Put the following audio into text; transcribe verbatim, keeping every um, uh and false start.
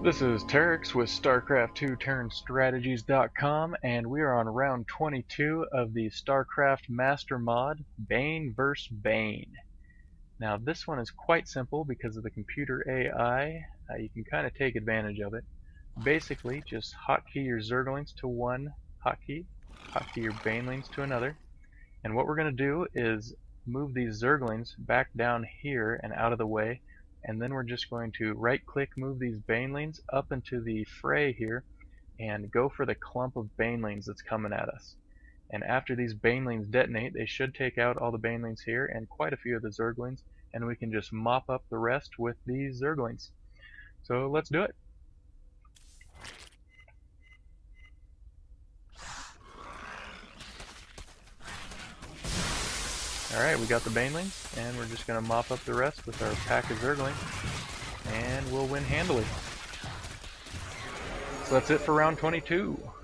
This is Terex with StarCraft two Turn Strategies dot com, and we are on round twenty-two of the StarCraft Master Mod, Bane versus. Bane. Now this one is quite simple because of the computer A I. Uh, you can kind of take advantage of it. Basically, just hotkey your zerglings to one hotkey, hotkey your banelings to another, and what we're going to do is move these zerglings back down here and out of the way. And then we're just going to right-click, move these banelings up into the fray here, and go for the clump of banelings that's coming at us. And after these banelings detonate, they should take out all the banelings here and quite a few of the zerglings, and we can just mop up the rest with these zerglings. So let's do it. Alright, we got the banelings, and we're just going to mop up the rest with our pack of zerglings, and we'll win handily. So that's it for round twenty-two.